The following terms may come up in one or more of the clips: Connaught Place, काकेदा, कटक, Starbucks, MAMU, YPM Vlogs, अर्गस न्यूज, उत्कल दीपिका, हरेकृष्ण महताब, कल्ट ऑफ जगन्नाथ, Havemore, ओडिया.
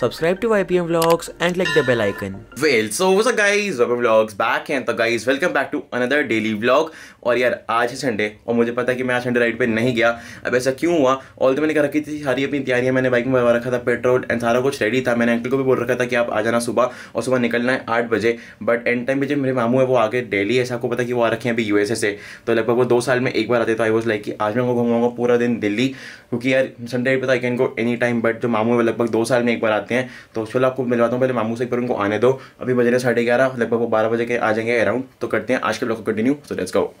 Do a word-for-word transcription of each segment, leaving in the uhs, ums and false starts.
subscribe to Y P M Vlogs and click the bell icon. Well, so what's up guys, Y P M Vlogs back and so guys welcome back to another daily vlog. और यार आज है Sunday और मुझे पता है कि मैं आज संडे राइड पे नहीं गया। अब ऐसा क्यों हुआ? ऑल तो मैंने कर रखी थी सारी अपनी तैयारियां, मैंने बाइक में भरवा रखा था पेट्रोल एंड सारा कुछ रेडी था। मैंने अंकल को भी बोल रखा था कि आप आ जाना सुबह और सुबह निकलना है आठ बजे। बट एंड टाइम पे जो मेरे मामू है वो आगे डेली ऐसा आपको पता कि वो आ रखे हैं अभी यूएसए से, तो लगभग वो दो साल में एक बार आते। तो आई वॉज लाइक कि आज मैं उनको घूमाऊंगा पूरा दिन दिल्ली, क्योंकि यार संडे पे तो I can go any time. But जो मामू है लगभग दो साल में एक बार आते हैं, तो चलो आपको मिलवाता हूँ। पहले मामू से एक बार उनको आने दो। अभी बज रहे साढ़े ग्यारह, लगभग वो बारह बजे के आ जाएंगे अराउंड। तो करते हैं आज के ब्लॉग को continue, so let's go.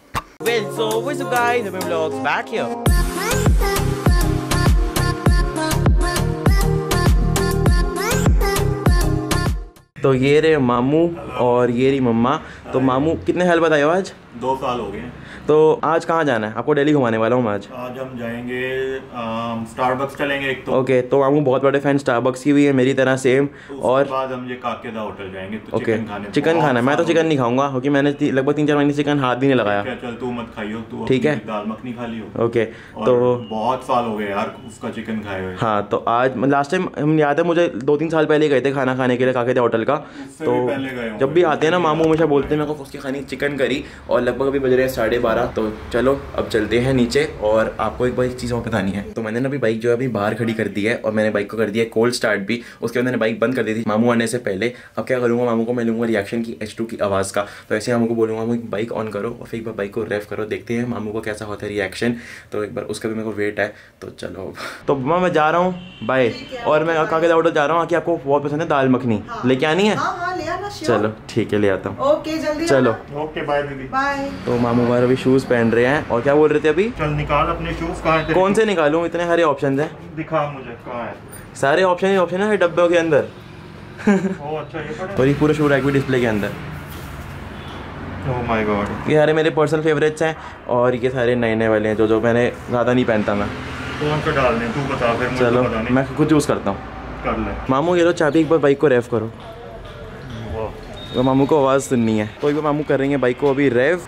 Well, so what's up guys, Havemore Vlogs back here. तो ये रहे मामू और ये रही मम्मा। तो मामू कितने साल बताए हो? आज दो साल हो गए। तो आज कहाँ जाना है आपको? दिल्ली घुमाने वाला हूँ आज। आज हम जाएंगे स्टारबक्स चलेंगे एक तो। ओके, तो मामू बहुत बड़े फैन स्टारबक्स की भी है, मेरी तरह सेम। और बाद हम ये काकेदा होटल जाएंगे तो ओके, चिकन खाना है। मैं तो चिकन नहीं खाऊंगा क्योंकि मैंने लगभग तीन चार महीने चिकन हाथ भी नहीं लगाया। चल तू मत खाइयो, तू ठीक है, दाल मखनी खा लियो। ओके, तो बहुत साल हो गए यार उसका चिकन खाए हुए। हाँ, तो आज लास्ट टाइम हम याद है मुझे दो तीन साल पहले गए थे खाना खाने के लिए काकेदा होटल। तो जब भी आते हैं ना मामू हमेशा बोलते हैं मेरे को उसकी खानी चिकन करी। और लगभग अभी बज रहे हैं साढ़े बारह। तो चलो अब चलते हैं नीचे और आपको एक बार एक चीज़ और बतानी है। तो मैंने ना अभी बाइक जो है अभी बाहर खड़ी कर दी है और मैंने बाइक को कर दिया कोल्ड स्टार्ट भी। उसके बाद मैंने बाइक बंद कर दी थी मामू आने से पहले। अब क्या करूँगा, मामू को मैं लूँगा रिएक्शन की एच टू की आवाज़ का। तो ऐसे मामू को बोलूँगा मामू बाइक ऑन करो और फिर एक बार बाइक को रेफ करो, देखते हैं मामू को कैसा होता है रिएक्शन। तो एक बार उसका भी मेरे को वेट है। तो चलो तो मैं जा रहा हूँ बाय, और मैं काकेदा होटल जा रहा हूँ। आके आपको बहुत पसंद है दाल मखनी, लेकिन नहीं है। हाँ, हाँ, ले आना। चलो ठीक है, ले आता हूँ। ओके जल्दी। चलो ओके बाय दीदी बाय। तो मामू बार अभी शूज पहन रहे हैं। और क्या बोल रहे थे अभी? चल निकाल अपने शूज। कहाँ है? कौन से निकालूं, इतने सारे ऑप्शंस हैं। दिखा मुझे कहाँ है। सारे ऑप्शन ही ऑप्शन है डब्बे के अंदर। ओ अच्छा, ये पड़ा। और ये पूरा शू रैक भी डिस्प्ले के अंदर। ओह माय गॉड, ये सारे मेरे पर्सनल फेवरेट्स हैं और ये सारे नए नए वाले हैं जो जो मैंने ज्यादा नहीं पहनता। मैं कौन सा डालने तू बता फिर मुझे। चलो मैं खुद चूज करता हूँ। कर ले मामू ये लो चाबी, एक बार बाइक को रेफ करो। तो मामू को आवाज़ सुननी है। तो एक बार मामू कर रही है बाइक को अभी रेव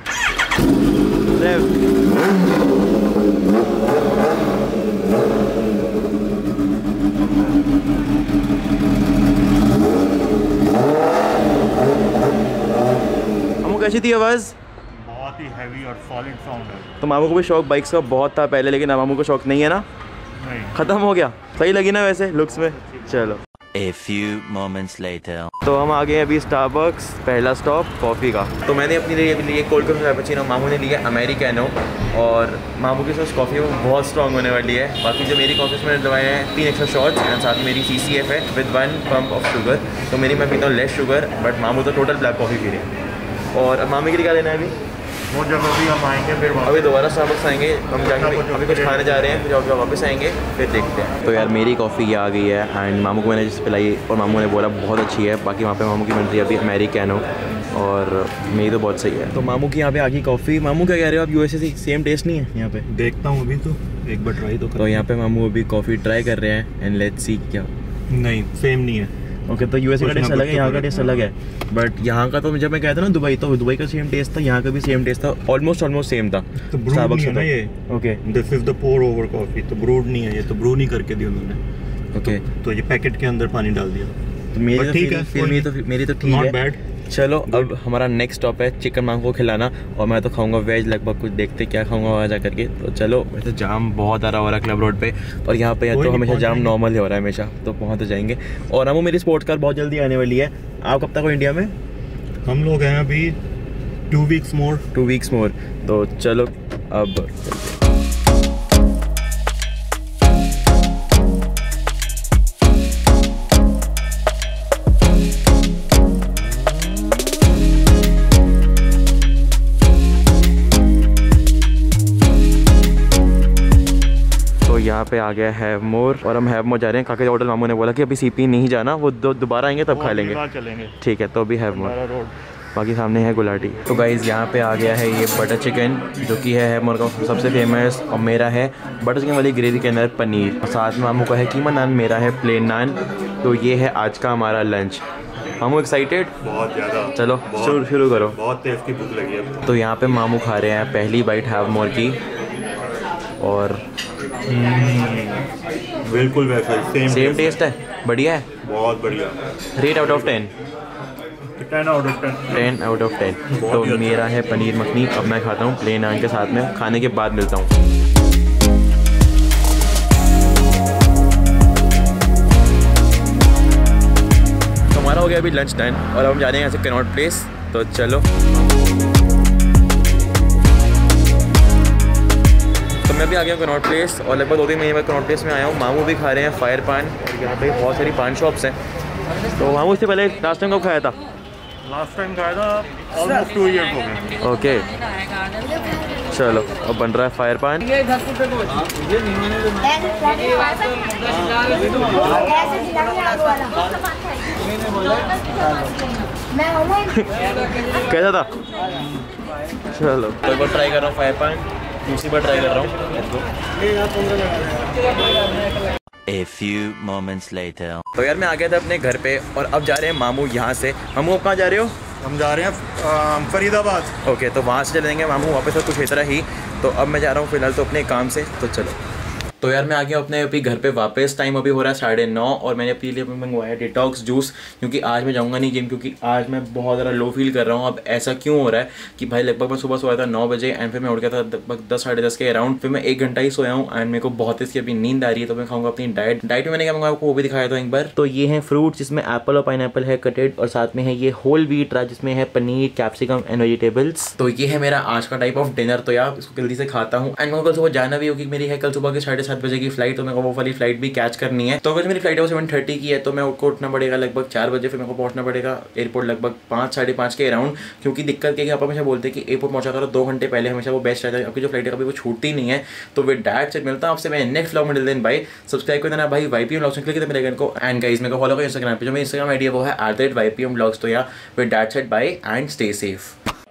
रेव। मामू कैसी थी आवाज़? बहुत ही हैवी और सॉलिड साउंड है। तो मामू को भी शौक बाइक्स का बहुत था पहले, लेकिन मामू को शौक नहीं है ना, ख़त्म हो गया। सही लगी ना वैसे लुक्स में। चलो A few moments later. तो हम आ गए अभी स्टारबक्स, पहला स्टॉप कॉफ़ी का। तो मैंने अपने लिए अभी लिए कोल्ड कॉफ़ी कैपेचिनो, मामू ने लिया अमेरिकनो। और मामू की सोच कॉफ़ी बहुत स्ट्रॉन्ग होने वाली है। बाकी जो मेरी कॉफ़ी में दवाएँ हैं तीन एक्स्ट्रा शॉट्स एंड साथ मेरी सी सी एफ है with one pump of sugar. तो मेरी मैं पीता हूँ लेस शुगर, बट मामू तो टोटल ब्लैक कॉफ़ी पी रहे हैं। और मामी के लिए क्या लेना है अभी? वो जब अभी हम आएंगे फिर अभी दोबारा स्टारबक्स आएंगे, हम जाएंगे अभी कुछ खाने जा रहे हैं, फिर जब वापस आएंगे फिर देखते हैं। तो यार मेरी कॉफ़ी ये आ गई है एंड मामू को मैंने जिस पिलाई और मामू ने बोला बहुत अच्छी है। बाकी वहाँ पे मामू की बन रही है अभी अमेरिकनो और मेरी तो बहुत सही है। तो मामू की यहाँ पे आ गई कॉफ़ी। मामू क्या कह रहे हो आप, यूएसए से सेम टेस्ट नहीं है यहाँ पे? देखता हूँ अभी, तो एक बार ट्राई तो। तो यहाँ पे मामू अभी कॉफ़ी ट्राई कर रहे हैं एंड लेट्स सी क्या। नहीं सेम नहीं है। ओके okay, तो यूएसए का टेस्ट अलग है, यहाँ का टेस्ट अलग है। बट यहाँ का तो जब मैं कहता था ना दुबई, तो दुबई का सेम टेस्ट था, यहाँ का भी सेम टेस्ट था, ऑलमोस्ट ऑलमोस्ट सेम था। तो ब्रूड नहीं है ना ये? Okay this is the pour over coffee. तो ब्रूड नहीं है ये, तो ब्रू नहीं करके दी उन्होंने। ओके तो ये पैकेट के अंदर पानी डाल दिया। तो मेरी ठीक है, मेरी तो मेरी तो ठीक है। चलो अब हमारा नेक्स्ट स्टॉप है चिकन मामू को खिलाना और मैं तो खाऊंगा वेज। लगभग कुछ देखते क्या खाऊंगा वहाँ जा करके। तो चलो वैसे जाम बहुत आ रहा हो रहा है क्लब रोड पे, और यहाँ पे तो हमेशा जाम नॉर्मल ही हो रहा है हमेशा। तो पहुँच तो जाएंगे। और हम मेरी स्पोर्ट्स कार बहुत जल्दी आने वाली है। आप कब तक हो इंडिया में? हम लोग हैं अभी two weeks more two weeks more तो चलो अब। यहाँ पे आ गया हैवमोर और हम हैवमोर जा रहे हैं। काके होटल मामू ने बोला कि अभी सीपी नहीं जाना, वो दोबारा आएंगे तब खा लेंगे। ठीक है, तो अभी हैवमोर। बाकी सामने है गुलाटी। तो गाइज़ यहाँ पे आ गया है ये बटर चिकन जो कि है हैवमोर का सबसे फेमस, और मेरा है बटर चिकन वाली ग्रेवी के अंदर पनीर, और साथ में मामू का है कीमा नान, मेरा है प्लेन नान। तो ये है आज का हमारा लंच। मामू एक्साइटेड बहुत ज़्यादा। चलो शुरू शुरू करो, बहुत तेज की भूख लगी है। तो यहाँ पर मामू खा रहे हैं पहली बाइट हैवमोर की, और बिल्कुल वैसा ही सेम टेस्ट है। बढ़िया है, बहुत बढ़िया। Rate out of ten ten out of ten ten out of ten तो मेरा है पनीर मखनी। अब मैं खाता हूँ प्लेन नान के साथ में, खाने के बाद मिलता हूँ। हो गया अभी लंच टाइम और हम जा रहे हैं यहाँ से कनॉट प्लेस। तो चलो, तो मैं भी आ गया हूँ कनॉट प्लेस और लगभग दो तीन महीने बाद कनॉट प्लेस में आया हूँ। मामू भी खा रहे हैं फायर पान और यहाँ पे बहुत सारी पान शॉप्स हैं। तो मामू, इससे पहले लास्ट टाइम कब खाया था? लास्ट टाइम खाया था ऑलमोस्ट टू ईयर हो गए। ओके, चलो अब बन रहा है फायर पान। कैसा था? चलो एक बार ट्राई कर रहा हूँ फायर पान, दूसरी बार ट्राई कर रहा हूँ। A few moments later. तो यार मैं आ गया था अपने घर पे और अब जा रहे हैं मामू यहाँ से। मामू आप कहाँ जा रहे हो? हम जा रहे हैं फरीदाबाद। ओके okay, तो वहाँ से चलेंगे मामू वापस और कुछ क्षेत्र ही। तो अब मैं जा रहा हूँ फिलहाल तो अपने काम से। तो चलो, तो यार मैं आ गया अपने अभी घर पे वापस। टाइम अभी हो रहा है साढ़े नौ और मैंने अपने लिए मंगवाया डिटॉक्स जूस, क्योंकि आज मैं जाऊंगा नहीं जिम, क्योंकि आज मैं बहुत ज़्यादा लो फील कर रहा हूँ। अब ऐसा क्यों हो रहा है कि भाई लगभग मैं सुबह सोया था नौ बजे एंड फिर मैं उठ गया था लगभग दस साढ़े दस के अराउंड। फिर मैं एक घंटा ही सोया हूँ एंड मेरे को बहुत इसकी अभी नींद आ रही है। तो मैं खाऊंगा अपनी डाइट। डाइट में मैंने क्या मंगाया आपको वो भी दिखाया था एक बार। तो ये है फ्रूट्स जिसमें एप्पल और पाइनएप्पल है कटेड, और साथ में है ये होल व्हीट राइस जिसमें है पनीर, कैप्सिकम एंड वेजिटेबल्स। तो ये है मेरा आज का टाइप ऑफ डिनर। तो यार इसको जल्दी से खाता हूँ एंड मैं कल सुबह जाना भी होगी। मेरी है कल सुबह के साढ़े सात बजे की फ्लाइट, तो मेरे को वो वाली फ्लाइट भी कैच करनी है। तो अगर मेरी फ्लाइट है वो सेवन थर्टी की है तो मैं उनको उठना पड़ेगा लगभग चार बजे। फिर मेरे को पहुंचना पड़ेगा एयरपोर्ट लगभग पाँच साढ़े पाँच के अराउंड, क्योंकि दिक्कत क्या है आप हमेशा बोलते हैं कि एयरपोर्ट पहुंचा करो दो घंटे पहले, हमेशा वो बेस्ट रहता है। आपकी जो फ्लाइट है कभी वो छूटती नहीं है। तो विद डैट से मिलता हूँ आपसे मैं नेक्स्ट व्लॉग में। Till then bye. सब्सक्राइब कर देना भाई वाईपीएम व्लॉग्स में, क्लिक कर मेरे को एंड गाइस मेरे को फॉलो करो इंस्टाग्राम पे। जो मेरी इंस्टाग्राम आईडी है वो है at the rate YPM vlogs. तो या with that said bye and stay safe.